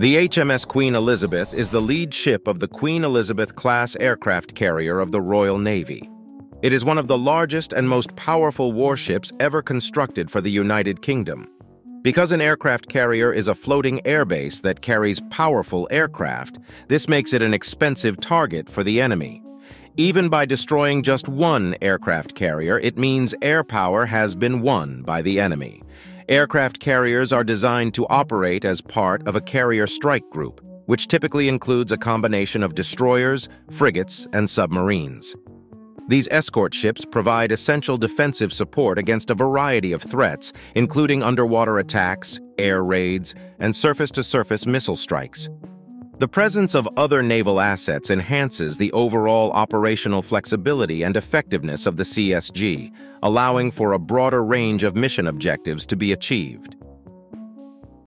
The HMS Queen Elizabeth is the lead ship of the Queen Elizabeth class aircraft carrier of the Royal Navy. It is one of the largest and most powerful warships ever constructed for the United Kingdom. Because an aircraft carrier is a floating airbase that carries powerful aircraft, this makes it an expensive target for the enemy. Even by destroying just one aircraft carrier, it means air power has been won by the enemy. Aircraft carriers are designed to operate as part of a carrier strike group, which typically includes a combination of destroyers, frigates, and submarines. These escort ships provide essential defensive support against a variety of threats, including underwater attacks, air raids, and surface-to-surface missile strikes. The presence of other naval assets enhances the overall operational flexibility and effectiveness of the CSG, allowing for a broader range of mission objectives to be achieved.